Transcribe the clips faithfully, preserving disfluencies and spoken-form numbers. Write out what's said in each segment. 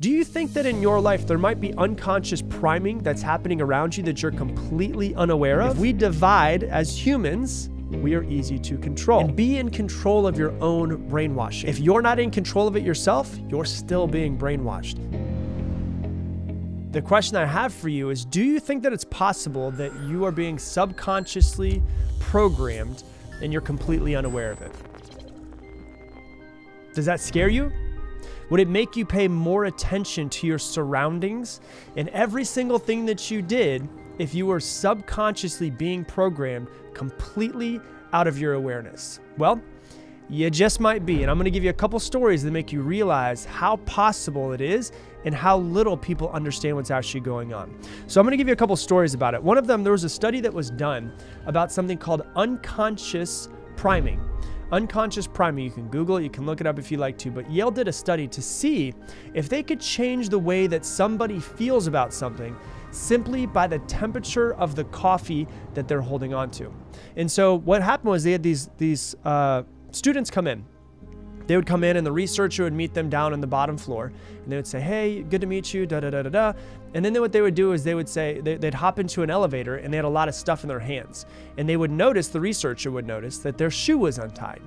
Do you think that in your life there might be unconscious priming that's happening around you that you're completely unaware of? If we divide as humans, we are easy to control. And be in control of your own brainwashing. If you're not in control of it yourself, you're still being brainwashed. The question I have for you is, do you think that it's possible that you are being subconsciously programmed and you're completely unaware of it? Does that scare you? Would it make you pay more attention to your surroundings and every single thing that you did if you were subconsciously being programmed completely out of your awareness? Well, you just might be. And I'm going to give you a couple stories that make you realize how possible it is and how little people understand what's actually going on. So I'm going to give you a couple stories about it. One of them, there was a study that was done about something called unconscious priming. Unconscious priming, you can Google it, you can look it up if you like to, but Yale did a study to see if they could change the way that somebody feels about something simply by the temperature of the coffee that they're holding on to. And so what happened was they had these, these uh, students come in. They would come in and the researcher would meet them down on the bottom floor and they would say, hey, good to meet you, da da da da da. And then what they would do is they would say, they'd hop into an elevator and they had a lot of stuff in their hands. And they would notice, the researcher would notice that their shoe was untied.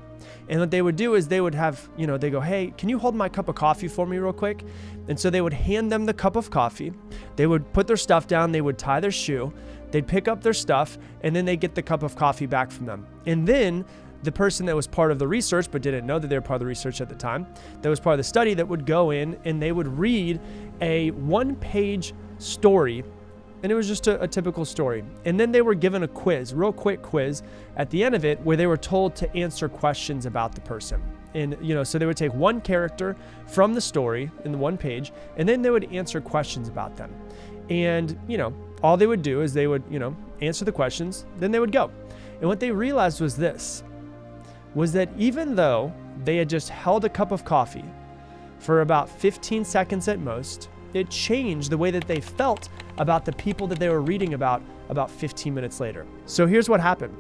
And what they would do is they would have, you know, they go, hey, can you hold my cup of coffee for me real quick? And so they would hand them the cup of coffee. They would put their stuff down, they would tie their shoe, they'd pick up their stuff, and then they get the cup of coffee back from them. And then the person that was part of the research, but didn't know that they were part of the research at the time, that was part of the study, that would go in and they would read a one-page story. And it was just a, a typical story. And then they were given a quiz, real quick quiz at the end of it, where they were told to answer questions about the person. And, you know, so they would take one character from the story in the one page, and then they would answer questions about them. And, you know, all they would do is they would, you know, answer the questions, then they would go. And what they realized was this, was that even though they had just held a cup of coffee for about fifteen seconds at most, it changed the way that they felt about the people that they were reading about about fifteen minutes later. So here's what happened.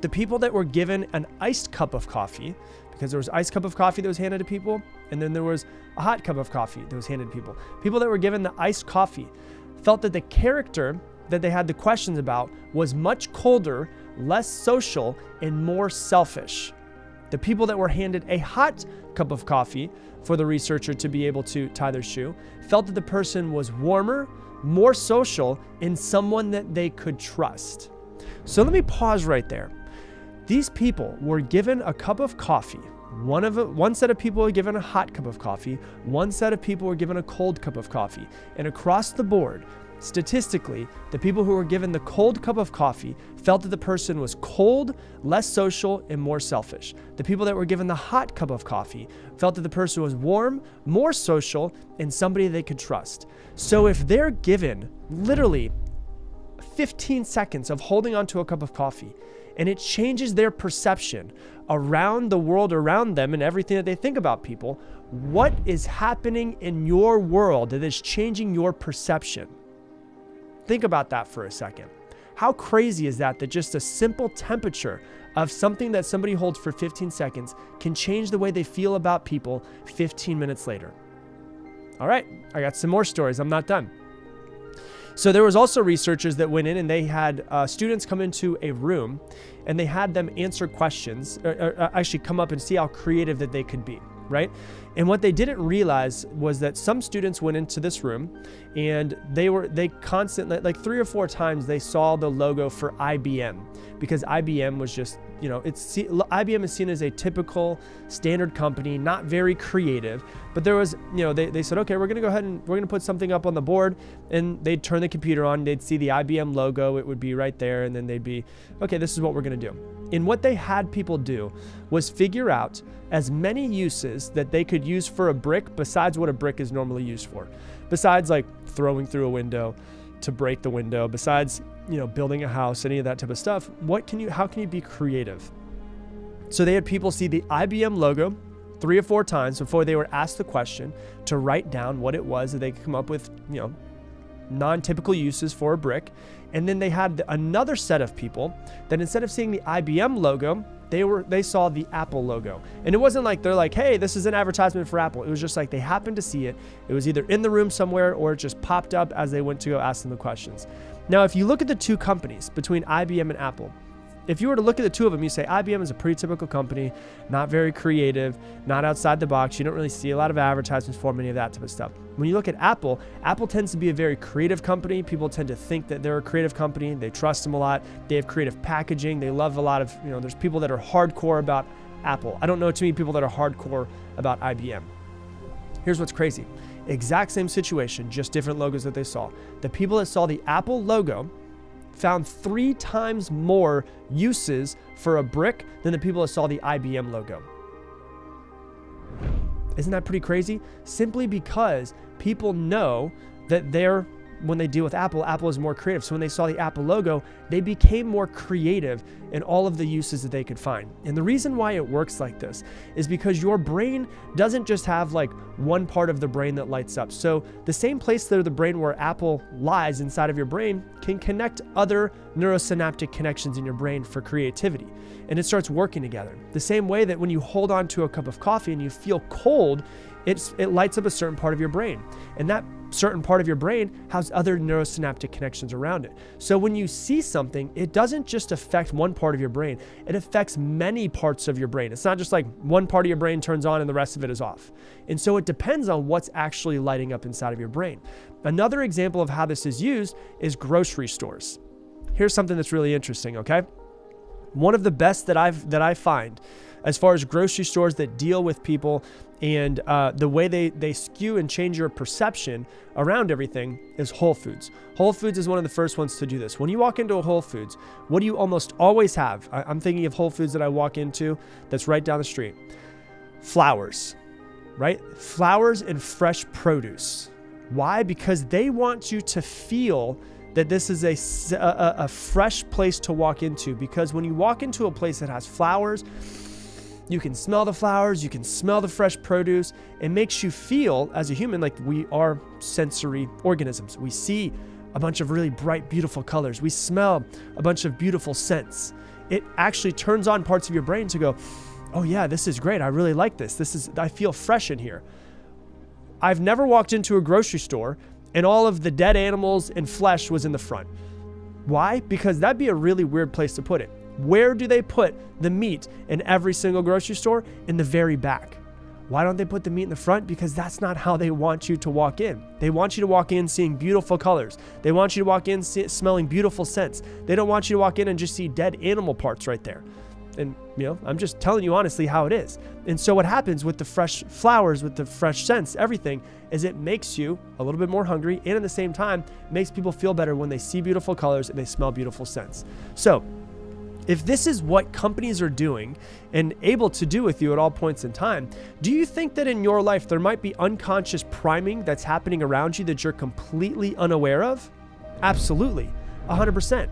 The people that were given an iced cup of coffee, because there was an iced cup of coffee that was handed to people, and then there was a hot cup of coffee that was handed to people. People that were given the iced coffee felt that the character that they had the questions about was much colder, less social, and more selfish. The people that were handed a hot cup of coffee for the researcher to be able to tie their shoe felt that the person was warmer, more social, and someone that they could trust. So let me pause right there. These people were given a cup of coffee. One of one set of people were given a hot cup of coffee, one set of people were given a cold cup of coffee, and across the board, statistically, the people who were given the cold cup of coffee felt that the person was cold, less social, and more selfish. The people that were given the hot cup of coffee felt that the person was warm, more social, and somebody they could trust. So if they're given literally fifteen seconds of holding onto a cup of coffee, and it changes their perception around the world around them and everything that they think about people, what is happening in your world that is changing your perception? Think about that for a second. How crazy is that, that just a simple temperature of something that somebody holds for fifteen seconds can change the way they feel about people fifteen minutes later? All right, I got some more stories. I'm not done. So there was also researchers that went in and they had uh, students come into a room and they had them answer questions, or, or actually come up and see how creative that they could be, right? And what they didn't realize was that some students went into this room and they were, they constantly, like three or four times they saw the logo for I B M, because I B M was just, you know, it's, I B M is seen as a typical standard company, not very creative, but there was, you know, they, they said, okay, we're going to go ahead and we're going to put something up on the board, and they'd turn the computer on, they'd see the I B M logo, it would be right there. And then they'd be, okay, this is what we're going to do. And what they had people do was figure out as many uses that they could use for a brick besides what a brick is normally used for, besides like throwing through a window to break the window, besides, you know, building a house, any of that type of stuff. What can you, how can you be creative? So they had people see the I B M logo three or four times before they were asked the question to write down what it was that they could come up with, you know, non-typical uses for a brick. And then they had another set of people that instead of seeing the I B M logo, they were they saw the Apple logo. And it wasn't like they're like, hey, this is an advertisement for Apple. It was just like they happened to see it. It was either in the room somewhere or it just popped up as they went to go ask them the questions. Now, if you look at the two companies between I B M and Apple, if you were to look at the two of them, you say I B M is a pretty typical company, not very creative, not outside the box. You don't really see a lot of advertisements for many of that type of stuff. When you look at Apple, Apple tends to be a very creative company. People tend to think that they're a creative company. They trust them a lot. They have creative packaging. They love a lot of, you know, there's people that are hardcore about Apple. I don't know too many people that are hardcore about I B M. Here's what's crazy. Exact same situation, just different logos that they saw. The people that saw the Apple logo found three times more uses for a brick than the people that saw the I B M logo. Isn't that pretty crazy? Simply because people know that they're, when they deal with Apple, Apple is more creative. So when they saw the Apple logo, they became more creative in all of the uses that they could find. And the reason why it works like this is because your brain doesn't just have like one part of the brain that lights up. So the same place that the brain where Apple lies inside of your brain can connect other neurosynaptic connections in your brain for creativity. And it starts working together. The same way that when you hold on to a cup of coffee and you feel cold, It's, it lights up a certain part of your brain. And that certain part of your brain has other neurosynaptic connections around it. So when you see something, it doesn't just affect one part of your brain, it affects many parts of your brain. It's not just like one part of your brain turns on and the rest of it is off. And so it depends on what's actually lighting up inside of your brain. Another example of how this is used is grocery stores. Here's something that's really interesting, okay? One of the best that I've that I find as far as grocery stores that deal with people and uh, the way they, they skew and change your perception around everything is Whole Foods. Whole Foods is one of the first ones to do this. When you walk into a Whole Foods, what do you almost always have? I, I'm thinking of Whole Foods that I walk into that's right down the street. Flowers, right? Flowers and fresh produce. Why? Because they want you to feel that this is a, a, a fresh place to walk into, because when you walk into a place that has flowers, you can smell the flowers, you can smell the fresh produce. It makes you feel, as a human, like we are sensory organisms. We see a bunch of really bright, beautiful colors. We smell a bunch of beautiful scents. It actually turns on parts of your brain to go, oh yeah, this is great. I really like this. This is, I feel fresh in here. I've never walked into a grocery store and all of the dead animals and flesh was in the front. Why? Because that'd be a really weird place to put it. Where do they put the meat in every single grocery store? In the very back. Why don't they put the meat in the front? Because that's not how they want you to walk in. They want you to walk in seeing beautiful colors. They want you to walk in see, smelling beautiful scents. They don't want you to walk in and just see dead animal parts right there. And you know, I'm just telling you honestly how it is. And so what happens with the fresh flowers, with the fresh scents, everything, is it makes you a little bit more hungry, and at the same time, makes people feel better when they see beautiful colors and they smell beautiful scents. So if this is what companies are doing and able to do with you at all points in time, do you think that in your life there might be unconscious priming that's happening around you that you're completely unaware of? Absolutely, one hundred percent.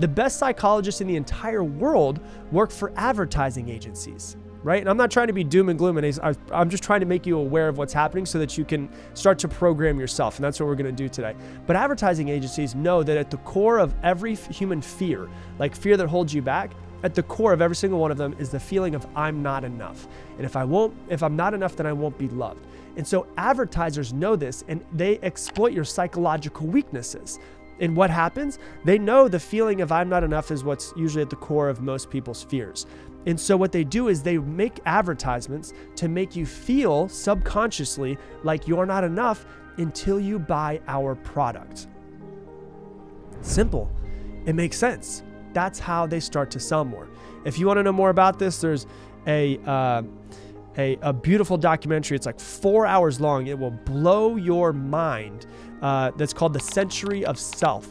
The best psychologists in the entire world work for advertising agencies, right? And I'm not trying to be doom and gloom, and I'm just trying to make you aware of what's happening so that you can start to program yourself, and that's what we're gonna do today. But advertising agencies know that at the core of every human fear, like fear that holds you back, at the core of every single one of them is the feeling of I'm not enough. And if I won't, if I'm not enough, then I won't be loved. And so advertisers know this, and they exploit your psychological weaknesses. And what happens? They know the feeling of I'm not enough is what's usually at the core of most people's fears. And so what they do is they make advertisements to make you feel subconsciously like you're not enough until you buy our product. Simple. It makes sense. That's how they start to sell more. If you want to know more about this, there's a uh, a, a beautiful documentary. It's like four hours long. It will blow your mind. Uh, that's called The Century of Self.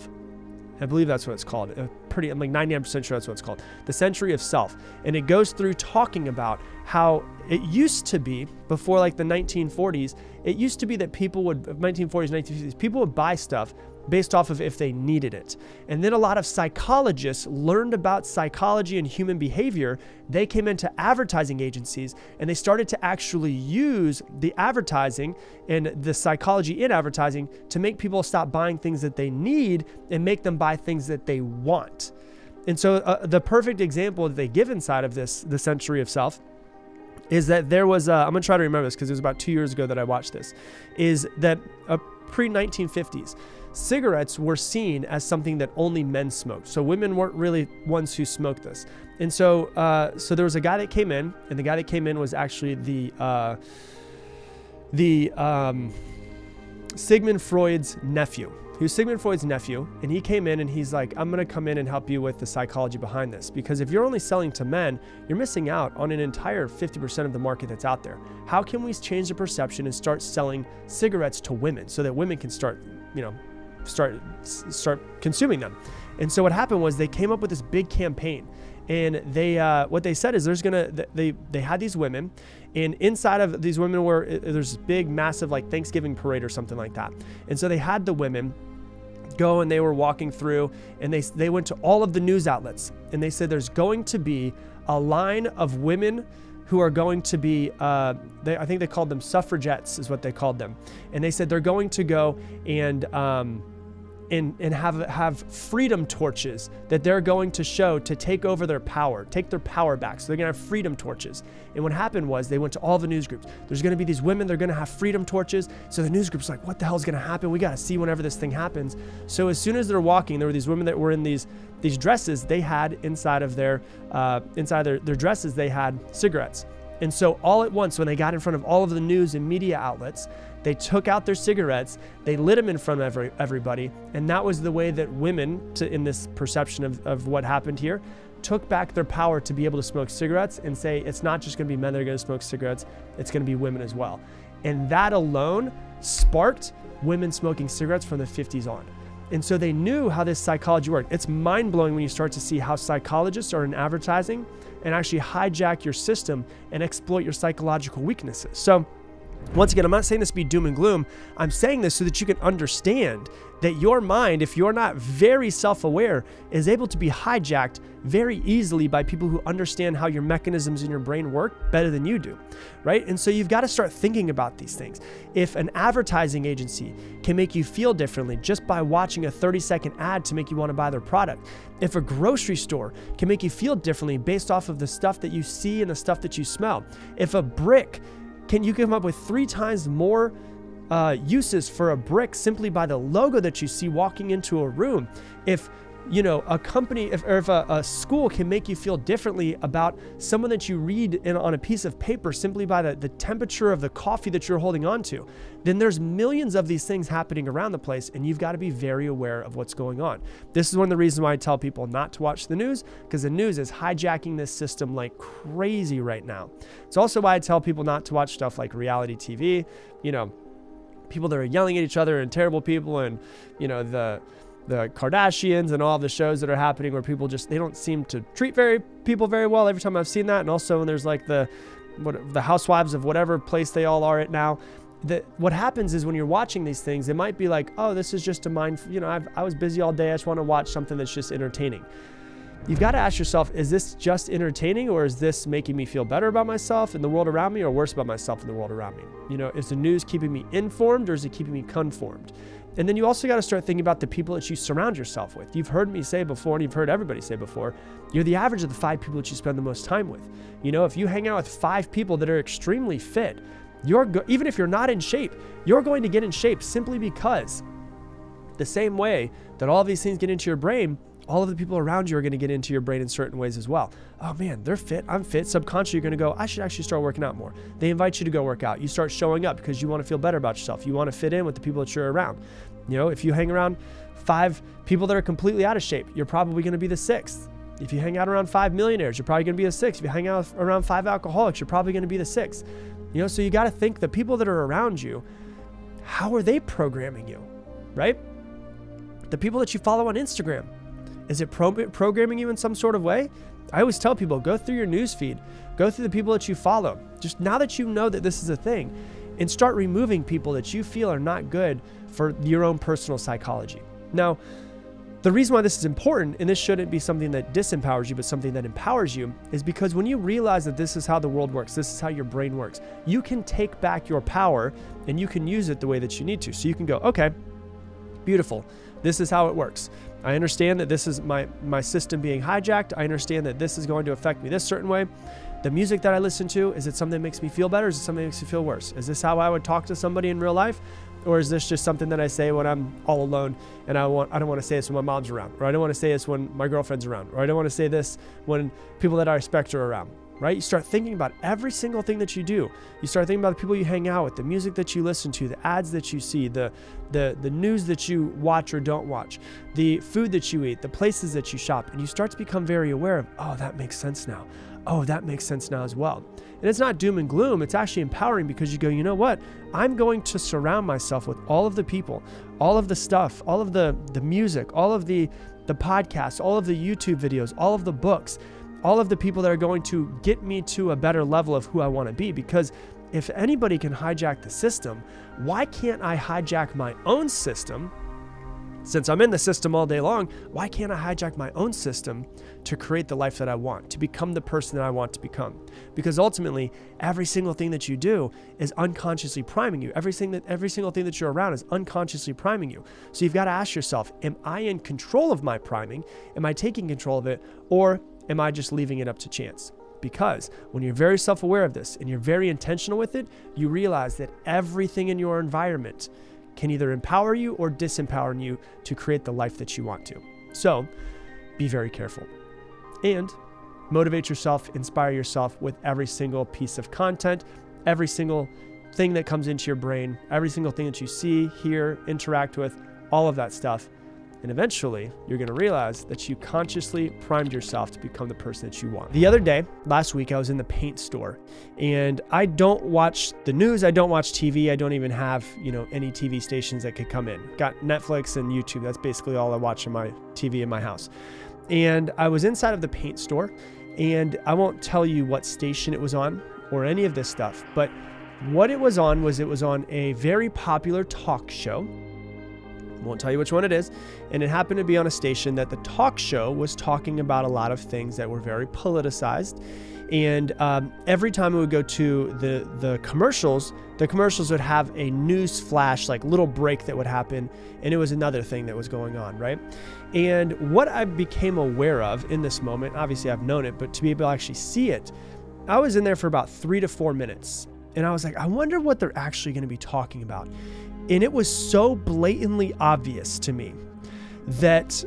I believe that's what it's called. Uh, pretty, I'm like ninety-nine percent sure that's what it's called. The Century of Self. And it goes through talking about how it used to be before like the nineteen forties, it used to be that people would, nineteen forties, nineteen fifties, people would buy stuff based off of if they needed it. And then a lot of psychologists learned about psychology and human behavior. They came into advertising agencies and they started to actually use the advertising and the psychology in advertising to make people stop buying things that they need and make them buy things that they want. And so uh, the perfect example that they give inside of this, the Century of Self, is that there was, a, I'm going to try to remember this because it was about two years ago that I watched this, is that a pre nineteen fifties, cigarettes were seen as something that only men smoked. So women weren't really ones who smoked this. And so, uh, so there was a guy that came in, and the guy that came in was actually the, uh, the um, Sigmund Freud's nephew. He was Sigmund Freud's nephew, and he came in and he's like, I'm going to come in and help you with the psychology behind this, because if you're only selling to men, you're missing out on an entire fifty percent of the market that's out there. How can we change the perception and start selling cigarettes to women so that women can start, you know, start start consuming them? And so what happened was they came up with this big campaign, and they uh, what they said is there's gonna they they had these women, and inside of these women were there's this big massive like Thanksgiving parade or something like that, and so they had the women go and they were walking through, and they they went to all of the news outlets, and they said there's going to be a line of women who are going to be, uh, they, I think they called them suffragettes is what they called them. And they said they're going to go and um, and, and have, have freedom torches that they're going to show to take over their power, take their power back. So they're gonna have freedom torches. And what happened was they went to all the news groups. There's gonna be these women, they're gonna have freedom torches. So the news group's like, what the hell's gonna happen? We gotta see whenever this thing happens. So as soon as they're walking, there were these women that were in these, these dresses they had inside of their, uh, inside their, their dresses, they had cigarettes. And so all at once, when they got in front of all of the news and media outlets, they took out their cigarettes, they lit them in front of every, everybody. And that was the way that women, to, in this perception of, of what happened here, took back their power to be able to smoke cigarettes and say, it's not just gonna be men that are gonna smoke cigarettes, it's gonna be women as well. And that alone sparked women smoking cigarettes from the fifties on. And so they knew how this psychology worked. It's mind blowing when you start to see how psychologists are in advertising and actually hijack your system and exploit your psychological weaknesses. So once again, I'm not saying this to be doom and gloom. I'm saying this so that you can understand that your mind, if you're not very self-aware, is able to be hijacked very easily by people who understand how your mechanisms in your brain work better than you do, right? And so you've got to start thinking about these things. If an advertising agency can make you feel differently just by watching a thirty second ad to make you want to buy their product, if a grocery store can make you feel differently based off of the stuff that you see and the stuff that you smell, if a brick can you come up with three times more uh, uses for a brick simply by the logo that you see walking into a room? If you know a company, if, or if a, a school can make you feel differently about someone that you read in, on a piece of paper simply by the, the temperature of the coffee that you're holding on to, then there's millions of these things happening around the place, and you've got to be very aware of what's going on. This is one of the reasons why I tell people not to watch the news, because the news is hijacking this system like crazy right now. It's also why I tell people not to watch stuff like reality T V, you know, people that are yelling at each other and terrible people, and you know the the Kardashians and all the shows that are happening where people just, they don't seem to treat very people very well every time I've seen that. And also when there's like the, what, the housewives of whatever place they all are at now, that what happens is when you're watching these things, it might be like, oh, this is just a mind, you know, I've, I was busy all day. I just want to watch something that's just entertaining. You've got to ask yourself, is this just entertaining, or is this making me feel better about myself and the world around me, or worse about myself and the world around me? You know, is the news keeping me informed, or is it keeping me conformed? And then you also got to start thinking about the people that you surround yourself with. You've heard me say before, and you've heard everybody say before, you're the average of the five people that you spend the most time with. You know, if you hang out with five people that are extremely fit, you're go- even if you're not in shape, you're going to get in shape, simply because the same way that all these things get into your brain, all of the people around you are going to get into your brain in certain ways as well. Oh man, they're fit, I'm fit. Subconsciously, you're going to go, I should actually start working out more. They invite you to go work out. You start showing up because you want to feel better about yourself. You want to fit in with the people that you're around. You know, if you hang around five people that are completely out of shape, you're probably going to be the sixth. If you hang out around five millionaires, you're probably going to be the sixth. If you hang out around five alcoholics, you're probably going to be the sixth. You know, so you got to think the people that are around you, how are they programming you, right? The people that you follow on Instagram, is it pro programming you in some sort of way? I always tell people, go through your newsfeed, go through the people that you follow. Just now that you know that this is a thing, and start removing people that you feel are not good for your own personal psychology. Now, the reason why this is important, and this shouldn't be something that disempowers you, but something that empowers you, is because when you realize that this is how the world works, this is how your brain works, you can take back your power and you can use it the way that you need to. So you can go, okay, beautiful, this is how it works. I understand that this is my, my system being hijacked. I understand that this is going to affect me this certain way. The music that I listen to, is it something that makes me feel better? Is it something that makes me feel worse? Is this how I would talk to somebody in real life? Or is this just something that I say when I'm all alone and I want, I don't want to say this when my mom's around, or I don't want to say this when my girlfriend's around, or I don't want to say this when people that I respect are around, right? You start thinking about every single thing that you do. You start thinking about the people you hang out with, the music that you listen to, the ads that you see, the, the, the news that you watch or don't watch, the food that you eat, the places that you shop, and you start to become very aware of, oh, that makes sense now. Oh, that makes sense now as well. And it's not doom and gloom. It's actually empowering, because you go, you know what? I'm going to surround myself with all of the people, all of the stuff, all of the, the music, all of the, the podcasts, all of the YouTube videos, all of the books, all of the people that are going to get me to a better level of who I want to be. Because if anybody can hijack the system, why can't I hijack my own system? Since I'm in the system all day long, why can't I hijack my own system to create the life that I want, to become the person that I want to become? Because ultimately, every single thing that you do is unconsciously priming you. Everything that, every single thing that you're around is unconsciously priming you. So you've got to ask yourself, am I in control of my priming? Am I taking control of it? Or am I just leaving it up to chance? Because when you're very self-aware of this and you're very intentional with it, you realize that everything in your environment can either empower you or disempower you to create the life that you want to. So be very careful and motivate yourself, inspire yourself with every single piece of content, every single thing that comes into your brain, every single thing that you see, hear, interact with, all of that stuff. And eventually you're gonna realize that you consciously primed yourself to become the person that you want. The other day, last week, I was in the paint store, and I don't watch the news. I don't watch T V. I don't even have, you know, any T V stations that could come in. Got Netflix and YouTube. That's basically all I watch on my T V in my house. And I was inside of the paint store, and I won't tell you what station it was on or any of this stuff, but what it was on was it was on a very popular talk show. Won't tell you which one it is. And it happened to be on a station that the talk show was talking about a lot of things that were very politicized. And um, every time we would go to the, the commercials, the commercials would have a news flash, like little break that would happen. And it was another thing that was going on, right? And what I became aware of in this moment, obviously I've known it, but to be able to actually see it, I was in there for about three to four minutes. And I was like, I wonder what they're actually gonna be talking about. And it was so blatantly obvious to me that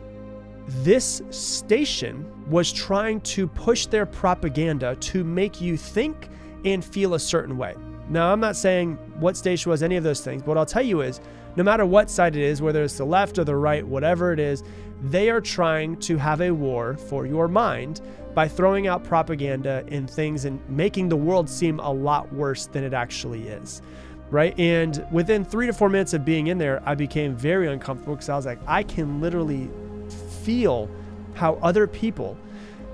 this station was trying to push their propaganda to make you think and feel a certain way. Now, I'm not saying what station was any of those things, but what I'll tell you is, no matter what side it is, whether it's the left or the right, whatever it is, they are trying to have a war for your mind by throwing out propaganda and things and making the world seem a lot worse than it actually is. Right? And within three to four minutes of being in there, I became very uncomfortable, because I was like, I can literally feel how other people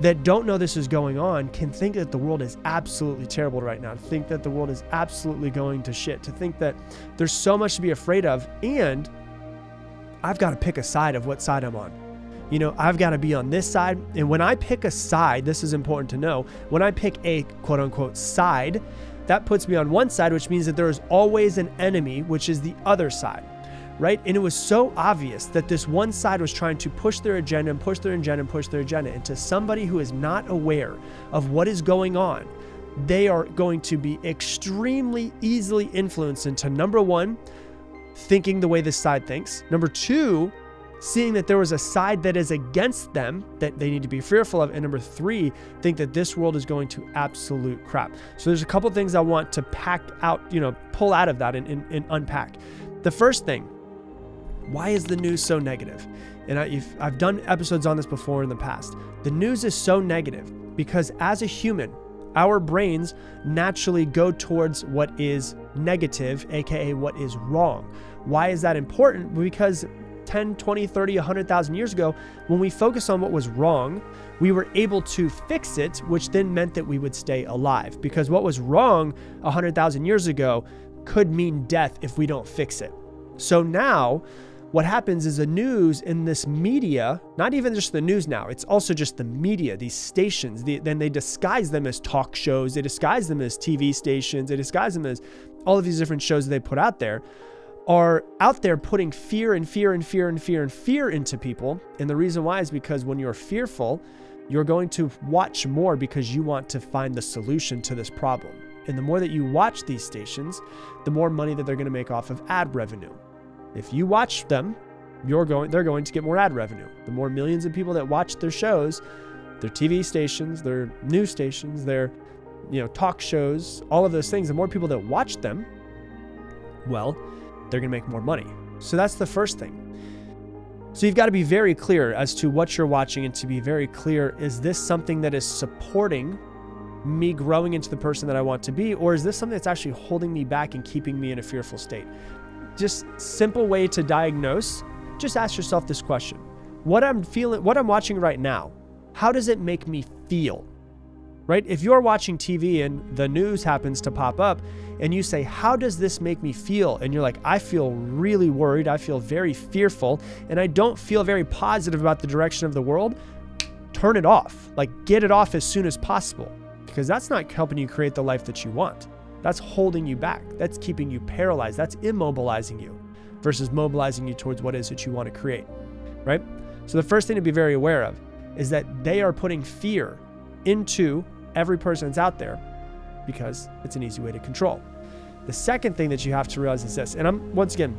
that don't know this is going on can think that the world is absolutely terrible right now, to think that the world is absolutely going to shit, to think that there's so much to be afraid of. And I've got to pick a side of what side I'm on. You know, I've got to be on this side. And when I pick a side, this is important to know, when I pick a quote unquote side, that puts me on one side, which means that there is always an enemy, which is the other side, right? And it was so obvious that this one side was trying to push their agenda and push their agenda and push their agenda. And to somebody who is not aware of what is going on, they are going to be extremely easily influenced into, number one, thinking the way this side thinks. Number two, seeing that there was a side that is against them that they need to be fearful of. And number three, think that this world is going to absolute crap. So there's a couple of things I want to pack out, you know, pull out of that and, and, and unpack. The first thing, why is the news so negative? And I, if, I've done episodes on this before in the past. The news is so negative because as a human, our brains naturally go towards what is negative, A K A what is wrong. Why is that important? Because ten, twenty, thirty, one hundred thousand years ago, when we focused on what was wrong, we were able to fix it, which then meant that we would stay alive, because what was wrong one hundred thousand years ago could mean death if we don't fix it. So now what happens is the news in this media, not even just the news now, it's also just the media, these stations, the, then they disguise them as talk shows, they disguise them as T V stations, they disguise them as all of these different shows that they put out there. are out there putting fear and fear and fear and fear and fear into people. And the reason why is because when you're fearful, you're going to watch more because you want to find the solution to this problem. And the more that you watch these stations, the more money that they're going to make off of ad revenue. If you watch them, you're going, they're going to get more ad revenue. The more millions of people that watch their shows, their T V stations, their news stations, their, you know, talk shows, all of those things, the more people that watch them, well, they're going to make more money. So that's the first thing. So you've got to be very clear as to what you're watching, and to be very clear, is this something that is supporting me growing into the person that I want to be, or is this something that's actually holding me back and keeping me in a fearful state? Just simple way to diagnose, just ask yourself this question. What I'm feeling, what I'm watching right now, how does it make me feel? Right? If you're watching T V and the news happens to pop up and you say, how does this make me feel? And you're like, I feel really worried. I feel very fearful and I don't feel very positive about the direction of the world. Turn it off. Like, get it off as soon as possible, because that's not helping you create the life that you want. That's holding you back. That's keeping you paralyzed. That's immobilizing you versus mobilizing you towards what it is that you want to create, right? So the first thing to be very aware of is that they are putting fear into every person that's out there because it's an easy way to control. The second thing that you have to realize is this, and I'm, once again,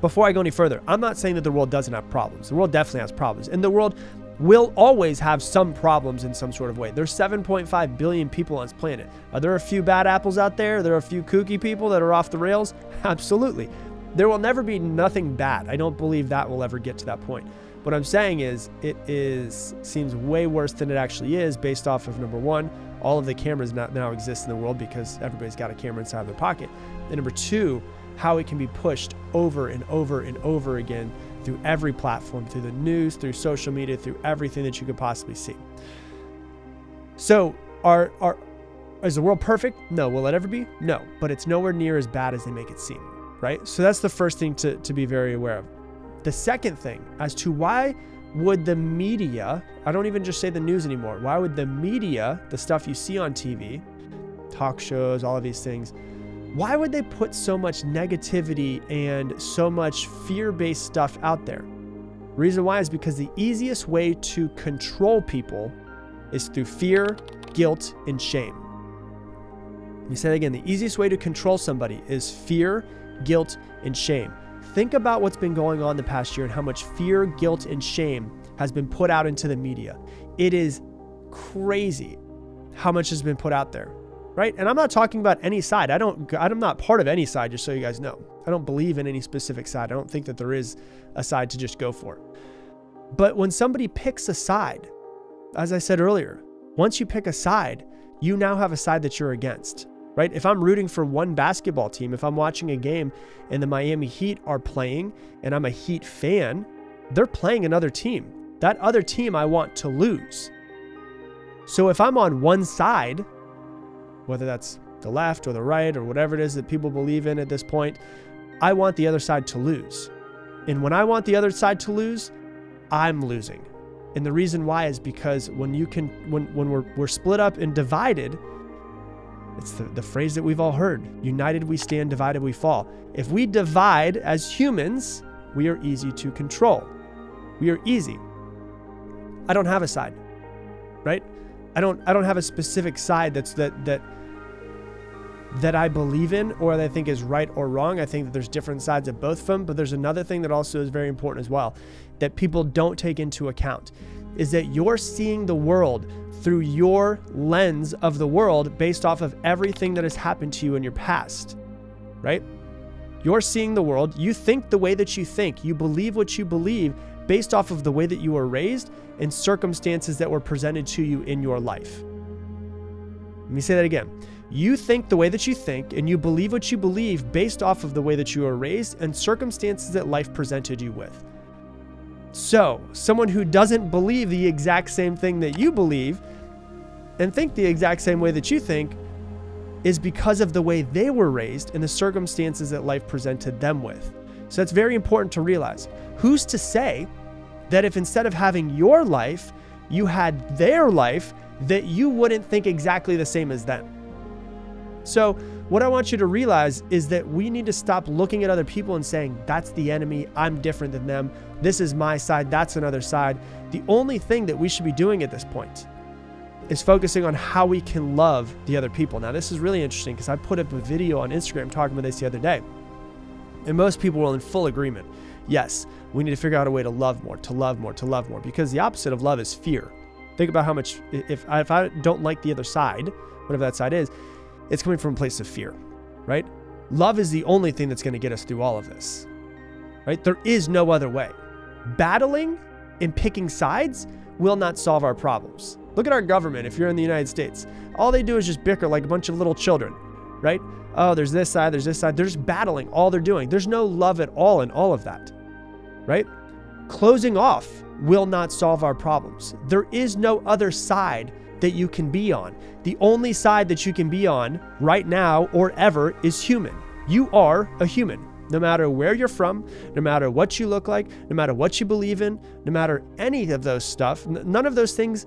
before I go any further, I'm not saying that the world doesn't have problems. The world definitely has problems, and the world will always have some problems in some sort of way. There's seven point five billion people on this planet. Are there a few bad apples out there? Are there a few kooky people that are off the rails? Absolutely. There will never be nothing bad. I don't believe that will ever get to that point. What I'm saying is, it is seems way worse than it actually is, based off of, number one, all of the cameras not now exist in the world because everybody's got a camera inside of their pocket. And number two, how it can be pushed over and over and over again through every platform, through the news, through social media, through everything that you could possibly see. So are, are, is the world perfect? No. Will it ever be? No. But it's nowhere near as bad as they make it seem, right? So that's the first thing to, to be very aware of. The second thing as to why would the media, I don't even just say the news anymore, why would the media, the stuff you see on T V, talk shows, all of these things, why would they put so much negativity and so much fear-based stuff out there? Reason why is because the easiest way to control people is through fear, guilt, and shame. Let me say that again. The easiest way to control somebody is fear, guilt, and shame. Think about what's been going on the past year and how much fear, guilt, and shame has been put out into the media. It is crazy how much has been put out there, right? And I'm not talking about any side. I don't, I'm not part of any side, just so you guys know. I don't believe in any specific side. I don't think that there is a side to just go for. But when somebody picks a side, as I said earlier, once you pick a side, you now have a side that you're against. Right? If I'm rooting for one basketball team, if I'm watching a game and the Miami Heat are playing and I'm a Heat fan, they're playing another team. That other team I want to lose. So if I'm on one side, whether that's the left or the right or whatever it is that people believe in at this point, I want the other side to lose. And when I want the other side to lose, I'm losing. And the reason why is because when you can, when, when we're, we're split up and divided, it's the, the phrase that we've all heard. United we stand, divided we fall. If we divide as humans, we are easy to control. We are easy. I don't have a side, right? I don't, I don't have a specific side that's that, that, that I believe in or that I think is right or wrong. I think that there's different sides of both of them, but there's another thing that also is very important as well that people don't take into account is that you're seeing the world through your lens of the world based off of everything that has happened to you in your past, right? You're seeing the world. You think the way that you think. You believe what you believe based off of the way that you were raised and circumstances that were presented to you in your life. Let me say that again. You think the way that you think and you believe what you believe based off of the way that you were raised and circumstances that life presented you with. So someone who doesn't believe the exact same thing that you believe and think the exact same way that you think is because of the way they were raised and the circumstances that life presented them with. So that's very important to realize. Who's to say that if instead of having your life, you had their life, that you wouldn't think exactly the same as them? So What I want you to realize is that we need to stop looking at other people and saying, that's the enemy, I'm different than them, this is my side, that's another side. The only thing that we should be doing at this point is focusing on how we can love the other people. Now, this is really interesting because I put up a video on Instagram talking about this the other day, and most people were in full agreement. Yes, we need to figure out a way to love more, to love more, to love more, because the opposite of love is fear. Think about how much, if I, if I don't like the other side, whatever that side is, it's coming from a place of fear, right? Love is the only thing that's going to get us through all of this, right? There is no other way. Battling and picking sides will not solve our problems. Look at our government. If you're in the United States, all they do is just bicker like a bunch of little children, right? Oh, there's this side, there's this side. They're just battling, all they're doing. There's no love at all in all of that, right? Closing off will not solve our problems. There is no other side that you can be on. The only side that you can be on right now or ever is human. You are a human. No matter where you're from, no matter what you look like, no matter what you believe in, no matter any of those stuff, none of those things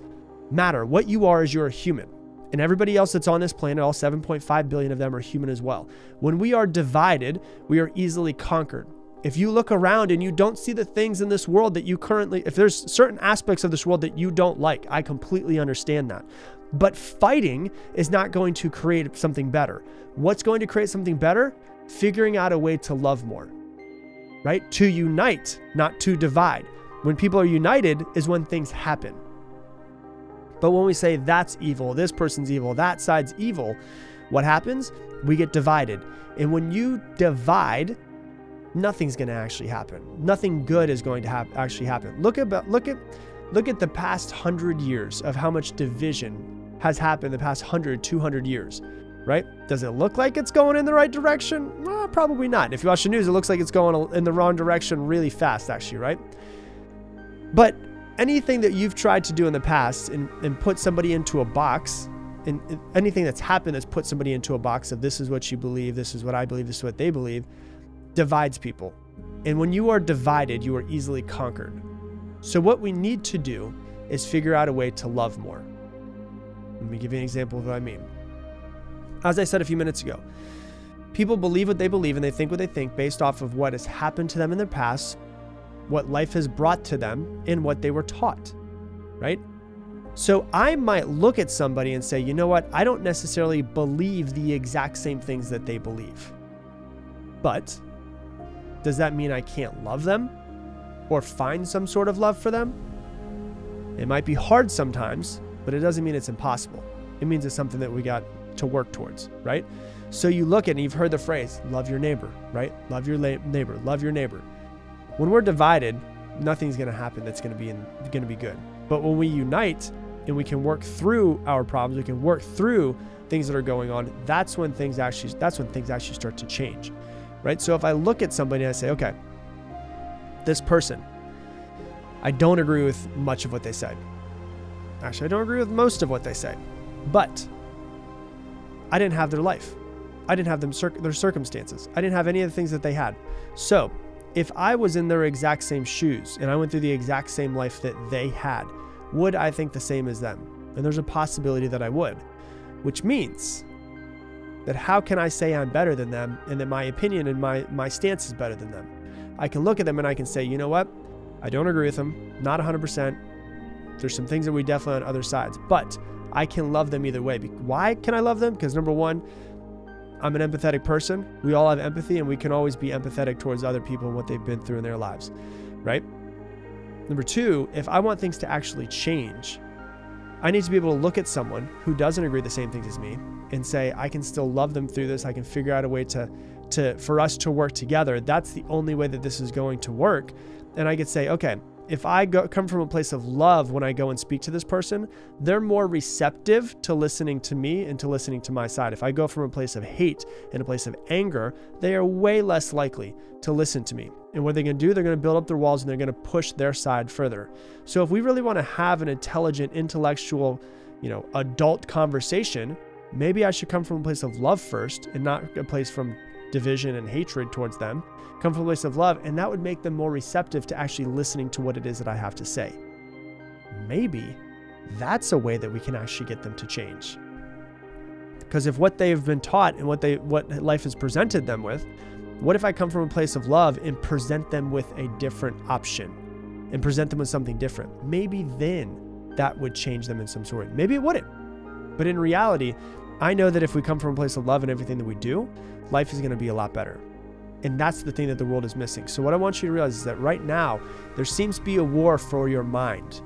matter. What you are is you're a human. And everybody else that's on this planet, all seven point five billion of them, are human as well. When we are divided, we are easily conquered. If you look around and you don't see the things in this world that you currently, if there's certain aspects of this world that you don't like, I completely understand that. But fighting is not going to create something better. What's going to create something better? Figuring out a way to love more, right? To unite, not to divide. When people are united is when things happen. But when we say that's evil, this person's evil, that side's evil, what happens? We get divided. And when you divide, nothing's going to actually happen. Nothing good is going to ha- actually happen. Look about, look at, look at the past hundred years of how much division has happened the past one hundred, two hundred years, right? Does it look like it's going in the right direction? Well, probably not. If you watch the news, it looks like it's going in the wrong direction really fast, actually, right? But anything that you've tried to do in the past and, and put somebody into a box, and, and anything that's happened that's put somebody into a box of this is what you believe, this is what I believe, this is what they believe, divides people. And when you are divided, you are easily conquered. So what we need to do is figure out a way to love more. Let me give you an example of what I mean. As I said a few minutes ago, people believe what they believe and they think what they think based off of what has happened to them in their past, what life has brought to them, and what they were taught, right? So I might look at somebody and say, you know what? I don't necessarily believe the exact same things that they believe, but does that mean I can't love them or find some sort of love for them? It might be hard sometimes, but it doesn't mean it's impossible. It means it's something that we got to work towards, right? So you look at, and you've heard the phrase, love your neighbor, right? Love your neighbor, love your neighbor. When we're divided, nothing's going to happen that's going to be in, going to be good. But when we unite and we can work through our problems, we can work through things that are going on, that's when things actually, that's when things actually start to change, right? So if I look at somebody and I say, okay, this person, I don't agree with much of what they said. Actually, I don't agree with most of what they said, but I didn't have their life. I didn't have them cir- their circumstances. I didn't have any of the things that they had. So if I was in their exact same shoes and I went through the exact same life that they had, would I think the same as them? And there's a possibility that I would, which means that how can I say I'm better than them and that my opinion and my, my stance is better than them? I can look at them and I can say, you know what? I don't agree with them, not one hundred percent. There's some things that we definitely on other sides, but I can love them either way. Why can I love them? Because number one, I'm an empathetic person. We all have empathy and we can always be empathetic towards other people and what they've been through in their lives, right? Number two, if I want things to actually change, I need to be able to look at someone who doesn't agree the same things as me and say, I can still love them through this. I can figure out a way to, to, for us to work together. That's the only way that this is going to work. And I could say, okay, if I go, come from a place of love, when I go and speak to this person, they're more receptive to listening to me and to listening to my side. If I go from a place of hate and a place of anger, they are way less likely to listen to me. And what they're going to do, they're going to build up their walls and they're going to push their side further. So if we really want to have an intelligent, intellectual, you know, adult conversation, maybe I should come from a place of love first and not a place from division and hatred towards them. Come from a place of love, and that would make them more receptive to actually listening to what it is that I have to say. Maybe that's a way that we can actually get them to change. Because if what they've been taught and what they what life has presented them with, what if I come from a place of love and present them with a different option and present them with something different? Maybe then that would change them in some sort. Maybe it wouldn't. But in reality, I know that if we come from a place of love in everything that we do, life is going to be a lot better. And that's the thing that the world is missing. So what I want you to realize is that right now, there seems to be a war for your mind.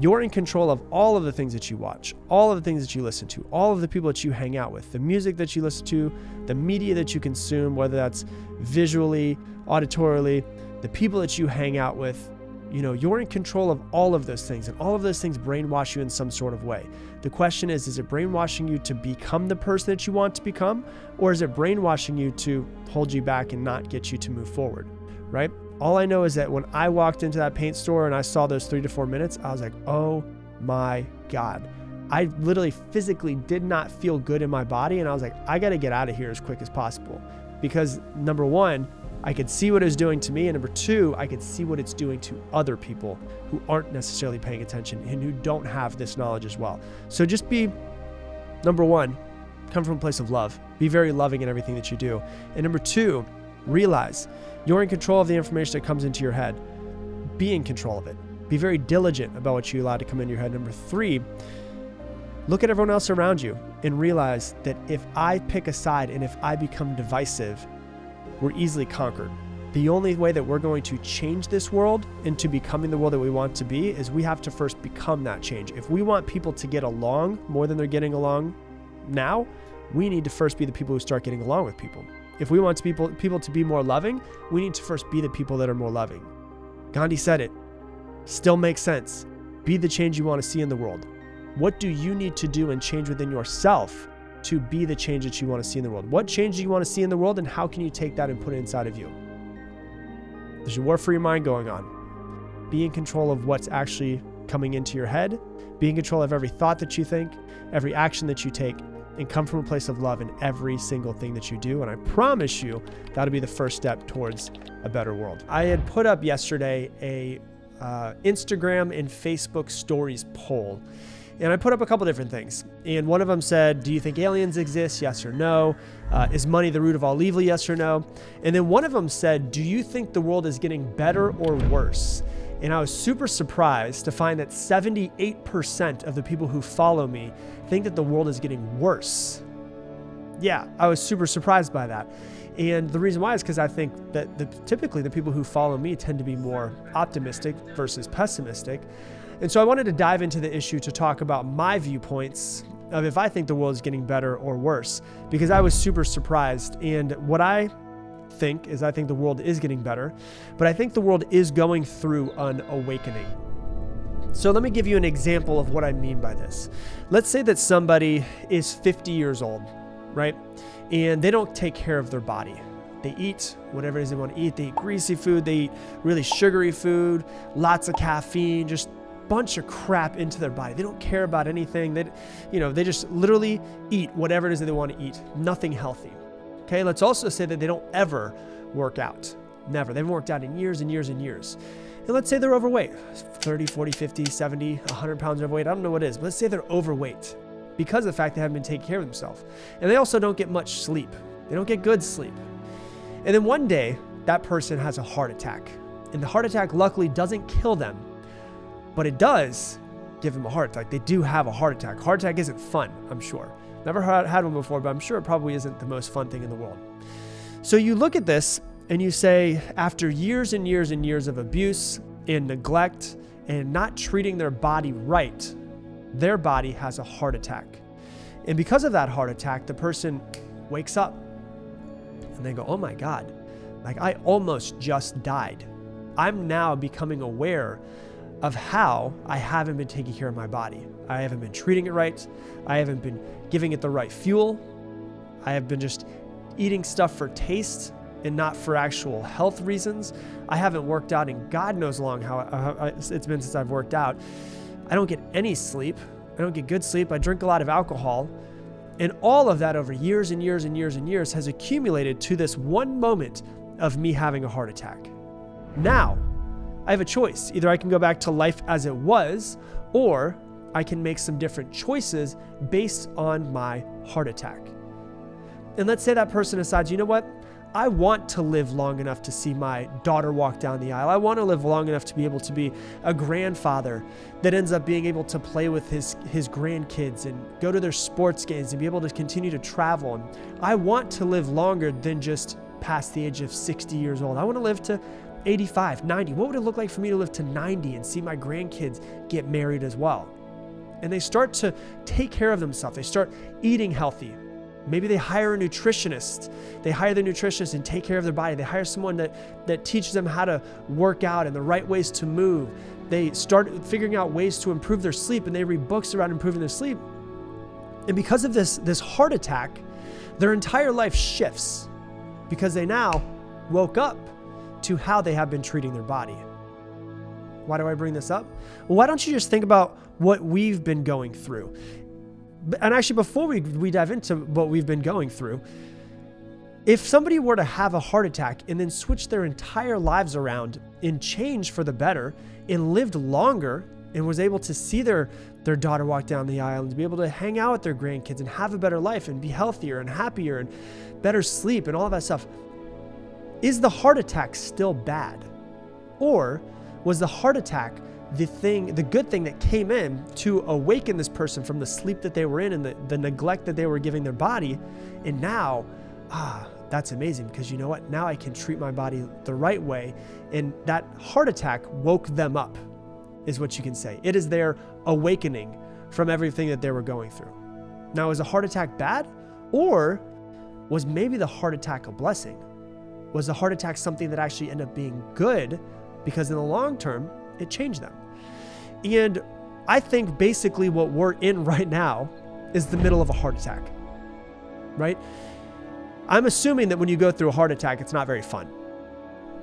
You're in control of all of the things that you watch, all of the things that you listen to, all of the people that you hang out with, the music that you listen to, the media that you consume, whether that's visually, auditorily, the people that you hang out with. You know, you're in control of all of those things, and all of those things brainwash you in some sort of way. The question is, is it brainwashing you to become the person that you want to become, or is it brainwashing you to hold you back and not get you to move forward, right? All I know is that when I walked into that paint store and I saw those three to four minutes, I was like, oh my God. I literally physically did not feel good in my body. And I was like, I got to get out of here as quick as possible, because number one, I could see what it was doing to me. And number two, I could see what it's doing to other people who aren't necessarily paying attention and who don't have this knowledge as well. So just be, number one, come from a place of love, be very loving in everything that you do. And number two, realize you're in control of the information that comes into your head. Be in control of it. Be very diligent about what you allow to come into your head. Number three, look at everyone else around you and realize that if I pick a side and if I become divisive, we're easily conquered. The only way that we're going to change this world into becoming the world that we want to be is we have to first become that change. If we want people to get along more than they're getting along now, we need to first be the people who start getting along with people. If we want people, people to be more loving, we need to first be the people that are more loving. Gandhi said it. Still makes sense. Be the change you want to see in the world. What do you need to do and change within yourself to be the change that you want to see in the world? What change do you want to see in the world, and how can you take that and put it inside of you? There's a war for your mind going on. Be in control of what's actually coming into your head. Be in control of every thought that you think, every action that you take, and come from a place of love in every single thing that you do. And I promise you, that'll be the first step towards a better world. I had put up yesterday a uh, Instagram and Facebook stories poll. And I put up a couple different things. And one of them said, do you think aliens exist? Yes or no. Uh, is money the root of all evil? Yes or no. And then one of them said, do you think the world is getting better or worse? And I was super surprised to find that seventy-eight percent of the people who follow me think that the world is getting worse. Yeah, I was super surprised by that. And the reason why is because I think that the, typically the people who follow me tend to be more optimistic versus pessimistic. And so I wanted to dive into the issue to talk about my viewpoints of if I think the world is getting better or worse, because I was super surprised. And what I think is I think the world is getting better, but I think the world is going through an awakening. So let me give you an example of what I mean by this. Let's say that somebody is fifty years old, right? And they don't take care of their body. They eat whatever it is they want to eat. They eat greasy food. They eat really sugary food, lots of caffeine, just bunch of crap into their body. They don't care about anything. They, you know, they just literally eat whatever it is that they want to eat. Nothing healthy. Okay. Let's also say that they don't ever work out. Never. They haven't worked out in years and years and years. And let's say they're overweight, thirty, forty, fifty, seventy, one hundred pounds overweight. I don't know what it is, but let's say they're overweight because of the fact they haven't been taking care of themselves. And they also don't get much sleep. They don't get good sleep. And then one day that person has a heart attack, and the heart attack luckily doesn't kill them, but it does give them a heart attack. They do have a heart attack. Heart attack isn't fun, I'm sure. Never had one before, but I'm sure it probably isn't the most fun thing in the world. So you look at this and you say, after years and years and years of abuse and neglect and not treating their body right, their body has a heart attack. And because of that heart attack, the person wakes up and they go, oh my God, like I almost just died. I'm now becoming aware of how I haven't been taking care of my body. I haven't been treating it right. I haven't been giving it the right fuel. I have been just eating stuff for taste and not for actual health reasons. I haven't worked out in God knows long how I, I, it's been since I've worked out. I don't get any sleep. I don't get good sleep. I drink a lot of alcohol. And all of that over years and years and years and years has accumulated to this one moment of me having a heart attack. Now, I have a choice. Either I can go back to life as it was, or I can make some different choices based on my heart attack. And let's say that person decides, you know what? I want to live long enough to see my daughter walk down the aisle. I want to live long enough to be able to be a grandfather that ends up being able to play with his, his grandkids and go to their sports games and be able to continue to travel. And I want to live longer than just past the age of sixty years old. I want to live to eighty-five, ninety. What would it look like for me to live to ninety and see my grandkids get married as well? And they start to take care of themselves. They start eating healthy. Maybe they hire a nutritionist. They hire the nutritionist and take care of their body. They hire someone that, that teaches them how to work out and the right ways to move. They start figuring out ways to improve their sleep, and they read books around improving their sleep. And because of this, this heart attack, their entire life shifts because they now woke up to how they have been treating their body. Why do I bring this up? Well, why don't you just think about what we've been going through? And actually, before we, we dive into what we've been going through, if somebody were to have a heart attack and then switch their entire lives around and change for the better and lived longer and was able to see their, their daughter walk down the aisle and to be able to hang out with their grandkids and have a better life and be healthier and happier and better sleep and all of that stuff, is the heart attack still bad? Or was the heart attack the thing, the good thing that came in to awaken this person from the sleep that they were in and the, the neglect that they were giving their body? And now, ah, that's amazing, because you know what? Now I can treat my body the right way. And that heart attack woke them up, is what you can say. It is their awakening from everything that they were going through. Now, is a heart attack bad? Or was maybe the heart attack a blessing? Was the heart attack something that actually ended up being good, because in the long term, it changed them? And I think basically what we're in right now is the middle of a heart attack, right? I'm assuming that when you go through a heart attack, it's not very fun.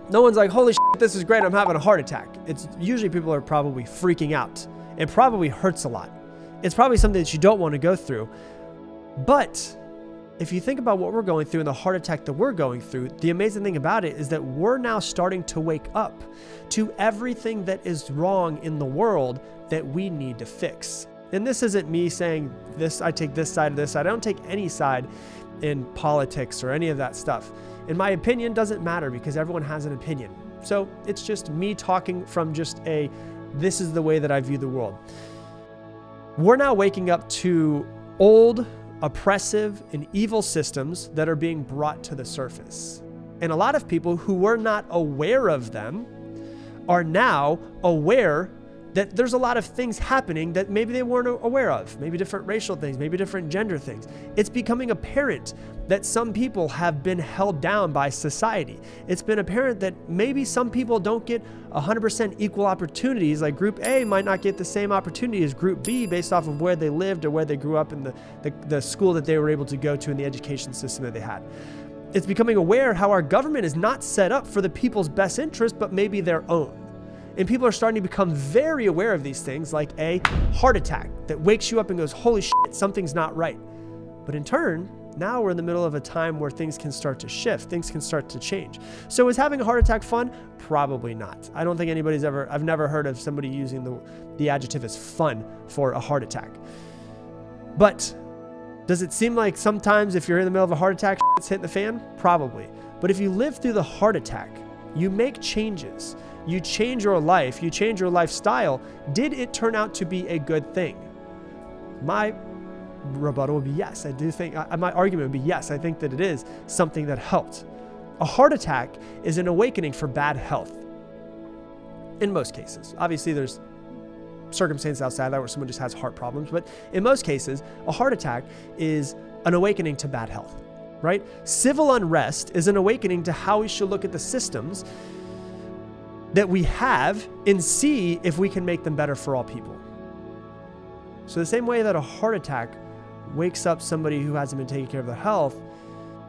No one's like, holy shit, this is great, I'm having a heart attack. It's usually people are probably freaking out. It probably hurts a lot. It's probably something that you don't want to go through. But if you think about what we're going through and the heart attack that we're going through, the amazing thing about it is that we're now starting to wake up to everything that is wrong in the world that we need to fix. And this isn't me saying this, I take this side or this side. I don't take any side in politics or any of that stuff. And my opinion doesn't matter, because everyone has an opinion. So it's just me talking from just a, this is the way that I view the world. We're now waking up to old, oppressive and evil systems that are being brought to the surface. And a lot of people who were not aware of them are now aware that there's a lot of things happening that maybe they weren't aware of, maybe different racial things, maybe different gender things. It's becoming apparent that some people have been held down by society. It's been apparent that maybe some people don't get one hundred percent equal opportunities, like group A might not get the same opportunity as group B based off of where they lived or where they grew up in the, the, the school that they were able to go to and the education system that they had. It's becoming aware how our government is not set up for the people's best interest, but maybe their own. And people are starting to become very aware of these things, like a heart attack that wakes you up and goes, holy shit, something's not right. But in turn, now we're in the middle of a time where things can start to shift, things can start to change. So is having a heart attack fun? Probably not. I don't think anybody's ever, I've never heard of somebody using the, the adjective as fun for a heart attack. But does it seem like sometimes if you're in the middle of a heart attack, shit's hitting the fan? Probably. But if you live through the heart attack, you make changes. You change your life, you change your lifestyle. Did it turn out to be a good thing? My rebuttal would be yes. I do think, I, my argument would be yes. I think that it is something that helped. A heart attack is an awakening for bad health. In most cases, obviously there's circumstances outside of that where someone just has heart problems, but in most cases, a heart attack is an awakening to bad health, right? Civil unrest is an awakening to how we should look at the systems that we have and see if we can make them better for all people. So the same way that a heart attack wakes up somebody who hasn't been taking care of their health,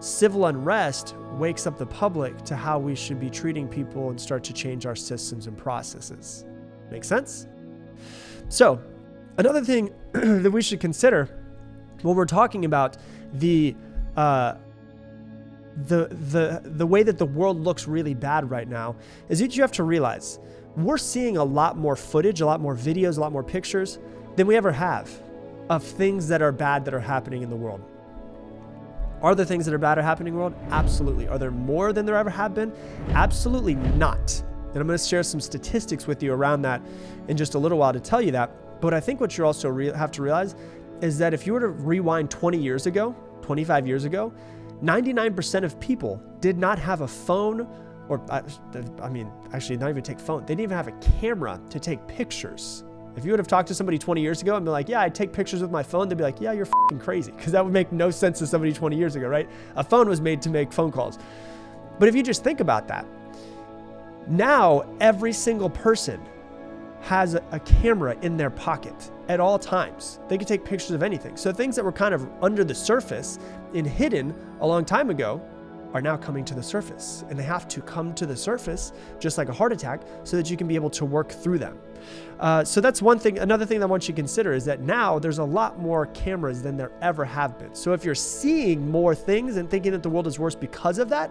civil unrest wakes up the public to how we should be treating people and start to change our systems and processes. Make sense? So another thing that we should consider when we're talking about the uh, The, the the way that the world looks really bad right now is that you have to realize we're seeing a lot more footage, a lot more videos, a lot more pictures than we ever have of things that are bad that are happening in the world. Are there things that are bad are happening in the world? Absolutely. Are there more than there ever have been? Absolutely not. And I'm going to share some statistics with you around that in just a little while to tell you that. But I think what you also re- have to realize is that if you were to rewind twenty years ago, twenty-five years ago, ninety-nine percent of people did not have a phone or, I, I mean, actually not even take phone. They didn't even have a camera to take pictures. If you would have talked to somebody twenty years ago and be like, yeah, I take pictures with my phone, they'd be like, yeah, you're f***ing crazy. Because that would make no sense to somebody twenty years ago, right? A phone was made to make phone calls. But if you just think about that, now every single person has a camera in their pocket at all times. They can take pictures of anything. So things that were kind of under the surface and hidden a long time ago are now coming to the surface, and they have to come to the surface just like a heart attack so that you can be able to work through them. Uh, so that's one thing. Another thing that I want you to consider is that now there's a lot more cameras than there ever have been. So if you're seeing more things and thinking that the world is worse because of that,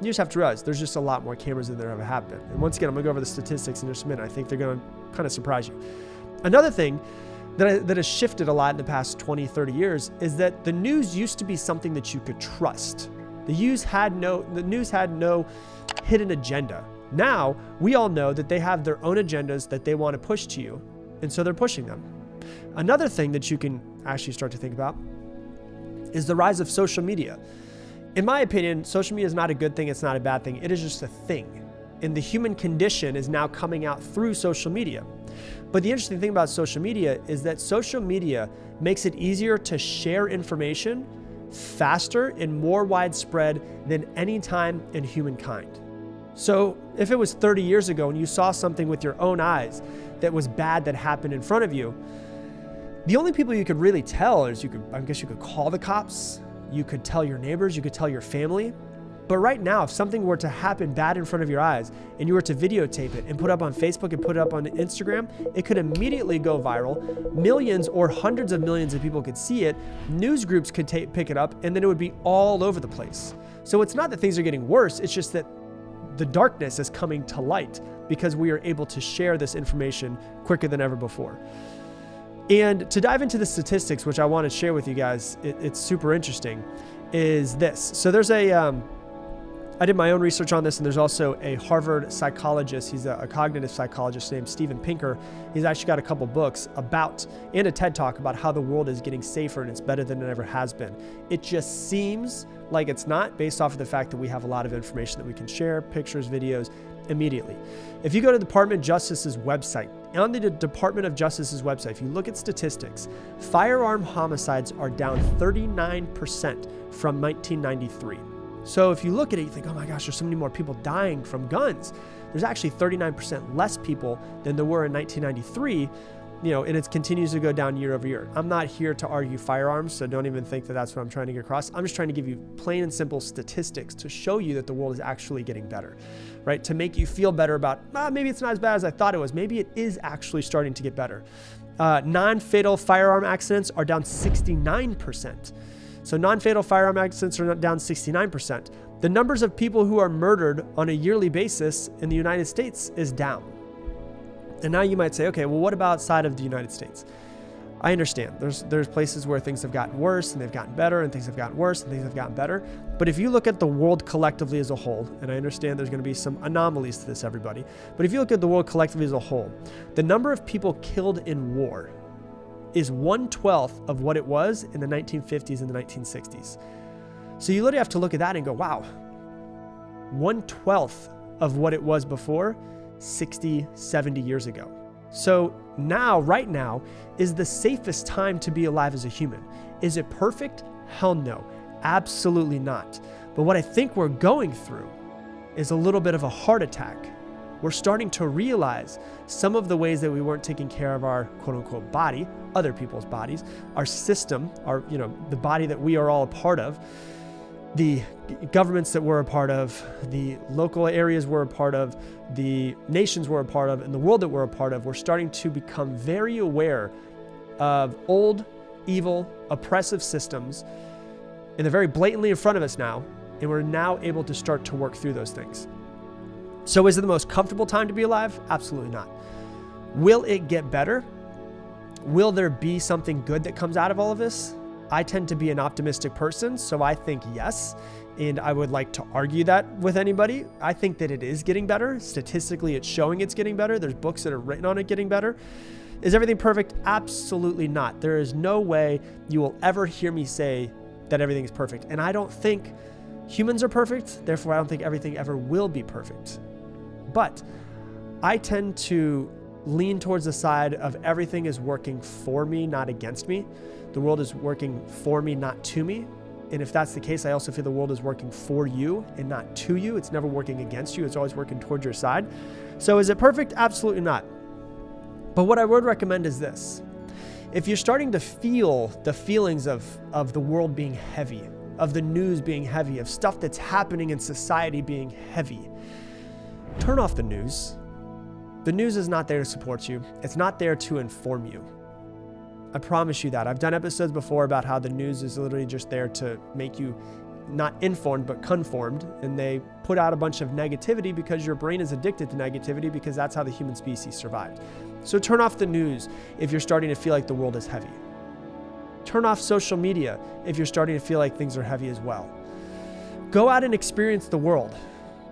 you just have to realize there's just a lot more cameras than there ever have been. And once again, I'm gonna go over the statistics in just a minute. I think they're gonna kind of surprise you. Another thing that, I, that has shifted a lot in the past twenty, thirty years is that the news used to be something that you could trust. The news had no, the news had no hidden agenda. Now, we all know that they have their own agendas that they want to push to you, and so they're pushing them. Another thing that you can actually start to think about is the rise of social media. In my opinion, social media is not a good thing, it's not a bad thing, it is just a thing. And the human condition is now coming out through social media. But the interesting thing about social media is that social media makes it easier to share information faster and more widespread than any time in humankind. So if it was thirty years ago and you saw something with your own eyes that was bad that happened in front of you, the only people you could really tell is you could, I guess you could call the cops, you could tell your neighbors, you could tell your family. But right now, if something were to happen bad in front of your eyes and you were to videotape it and put it up on Facebook and put it up on Instagram, it could immediately go viral. Millions or hundreds of millions of people could see it. News groups could take, pick it up, and then it would be all over the place. So it's not that things are getting worse, it's just that the darkness is coming to light because we are able to share this information quicker than ever before. And to dive into the statistics, which I want to share with you guys, it, it's super interesting, is this. So there's a... Um, I did my own research on this, and there's also a Harvard psychologist. He's a, a cognitive psychologist named Steven Pinker. He's actually got a couple books about, and a TED Talk about how the world is getting safer and it's better than it ever has been. It just seems like it's not, based off of the fact that we have a lot of information that we can share, pictures, videos, immediately. If you go to the Department of Justice's website, on the Department of Justice's website, if you look at statistics, firearm homicides are down thirty-nine percent from nineteen ninety-three. So if you look at it, you think, oh my gosh, there's so many more people dying from guns. There's actually thirty-nine percent less people than there were in nineteen ninety-three, you know, and it continues to go down year over year. I'm not here to argue firearms, so don't even think that that's what I'm trying to get across. I'm just trying to give you plain and simple statistics to show you that the world is actually getting better, right? To make you feel better about, ah, maybe it's not as bad as I thought it was. Maybe it is actually starting to get better. Uh, non-fatal firearm accidents are down sixty-nine percent. So non-fatal firearm accidents are down sixty-nine percent. The numbers of people who are murdered on a yearly basis in the United States is down. And now you might say, okay, well, what about outside of the United States? I understand. There's, there's places where things have gotten worse and they've gotten better, and things have gotten worse and things have gotten better. But if you look at the world collectively as a whole, and I understand there's going to be some anomalies to this, everybody, but if you look at the world collectively as a whole, the number of people killed in war is one twelfth of what it was in the nineteen fifties and the nineteen sixties. So you literally have to look at that and go, wow, one twelfth of what it was before sixty, seventy years ago. So now, right now, is the safest time to be alive as a human. Is it perfect? Hell no, absolutely not. But what I think we're going through is a little bit of a heart attack. We're starting to realize some of the ways that we weren't taking care of our quote unquote body, other people's bodies, our system, our, you know, the body that we are all a part of, the governments that we're a part of, the local areas we're a part of, the nations we're a part of, and the world that we're a part of. We're starting to become very aware of old, evil, oppressive systems, and they're very blatantly in front of us now, and we're now able to start to work through those things. So is it the most comfortable time to be alive? Absolutely not. Will it get better? Will there be something good that comes out of all of this? I tend to be an optimistic person, so I think yes, and I would like to argue that with anybody. I think that it is getting better. Statistically, it's showing it's getting better. There's books that are written on it getting better. Is everything perfect? Absolutely not. There is no way you will ever hear me say that everything is perfect. And I don't think humans are perfect, therefore I don't think everything ever will be perfect. But I tend to lean towards the side of everything is working for me, not against me. The world is working for me, not to me. And if that's the case, I also feel the world is working for you and not to you. It's never working against you. It's always working towards your side. So is it perfect? Absolutely not. But what I would recommend is this. If you're starting to feel the feelings of, of the world being heavy, of the news being heavy, of stuff that's happening in society being heavy, turn off the news. The news is not there to support you. It's not there to inform you. I promise you that. I've done episodes before about how the news is literally just there to make you not informed, but conformed. And they put out a bunch of negativity because your brain is addicted to negativity, because that's how the human species survived. So turn off the news if you're starting to feel like the world is heavy. Turn off social media if you're starting to feel like things are heavy as well. Go out and experience the world.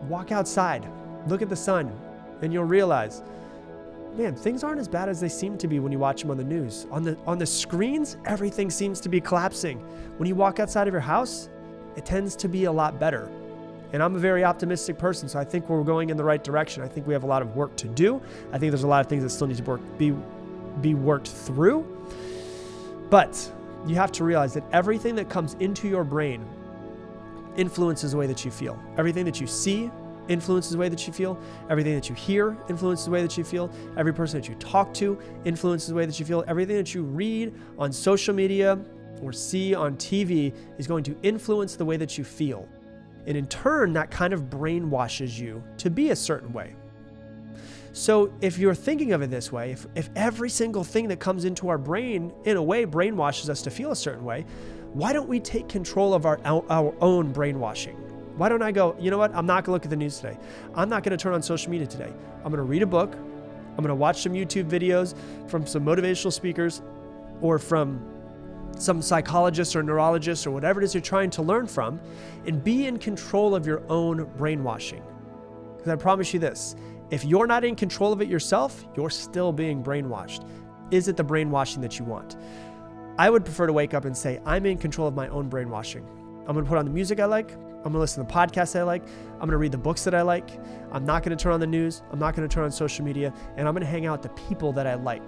Walk outside, look at the sun, and you'll realize, man, things aren't as bad as they seem to be when you watch them on the news. On the, on the screens, everything seems to be collapsing. When you walk outside of your house, it tends to be a lot better. And I'm a very optimistic person, so I think we're going in the right direction. I think we have a lot of work to do. I think there's a lot of things that still need to work, be, be worked through. But you have to realize that everything that comes into your brain influences the way that you feel. Everything that you see influences the way that you feel. Everything that you hear influences the way that you feel. Every person that you talk to influences the way that you feel. Everything that you read on social media or see on T V is going to influence the way that you feel. And in turn, that kind of brainwashes you to be a certain way. So if you're thinking of it this way, if, if every single thing that comes into our brain in a way brainwashes us to feel a certain way, why don't we take control of our, our own brainwashing? Why don't I go, you know what? I'm not gonna look at the news today. I'm not gonna turn on social media today. I'm gonna read a book. I'm gonna watch some YouTube videos from some motivational speakers or from some psychologist or neurologist or whatever it is you're trying to learn from, and be in control of your own brainwashing. Because I promise you this, if you're not in control of it yourself, you're still being brainwashed. Is it the brainwashing that you want? I would prefer to wake up and say, I'm in control of my own brainwashing. I'm gonna put on the music I like. I'm gonna listen to the podcasts I like. I'm gonna read the books that I like. I'm not gonna turn on the news. I'm not gonna turn on social media. And I'm gonna hang out with the people that I like.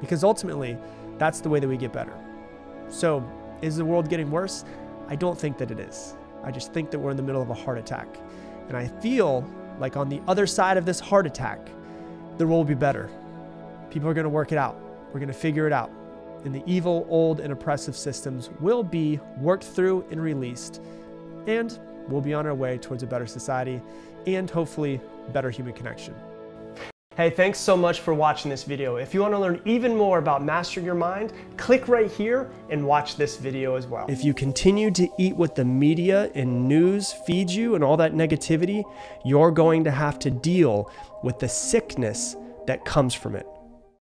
Because ultimately, that's the way that we get better. So is the world getting worse? I don't think that it is. I just think that we're in the middle of a heart attack. And I feel like on the other side of this heart attack, the world will be better. People are gonna work it out. We're gonna figure it out. And the evil, old, and oppressive systems will be worked through and released. And we'll be on our way towards a better society and hopefully better human connection. Hey, thanks so much for watching this video. If you want to learn even more about mastering your mind, click right here and watch this video as well. If you continue to eat what the media and news feeds you and all that negativity, you're going to have to deal with the sickness that comes from it.